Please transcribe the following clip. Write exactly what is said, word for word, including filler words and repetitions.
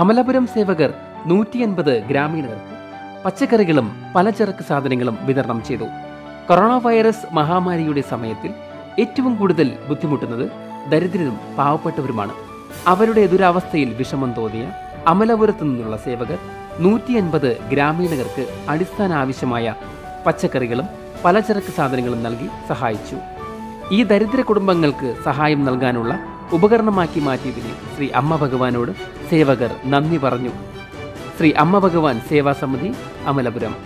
അമലപുരം സേവകർ നൂറ്റി അൻപത് ഗ്രാമീണർക്ക് പച്ചക്കറികളും പലചരക്ക് സാധനങ്ങളും വിതരണം ചെയ്തു. കൊറോണ വൈറസ് മഹാമാരിയുടെ സമയത്തിൽ ഏറ്റവും കൂടുതൽ ബുദ്ധിമുട്ടുന്നത് ദരിദ്രരും പാവപ്പെട്ടവരുമാണ്. അവരുടെ ദുരവസ്ഥയിൽ വിഷമം തോന്നിയ അമലപുരത്തു നിന്നുള്ള സേവകർ നൂറ്റി അൻപത് ഗ്രാമീണർക്ക് അടിസ്ഥാന ആവശ്യമായ പച്ചക്കറികളും പലചരക്ക് സാധനങ്ങളും നൽകി സഹായിച്ചു. ഈ ദരിദ്ര കുടുംബങ്ങൾക്ക് സഹായം നൽകാനുള്ള ഉപകരണമാക്കി മാറ്റിയതിന് ശ്രീ അമ്മ ഭഗവാനോട് സേവകർ നന്ദി പറഞ്ഞു. ശ്രീ അമ്മ ഭഗവാൻ സേവാ സമിതി അമലപുരം.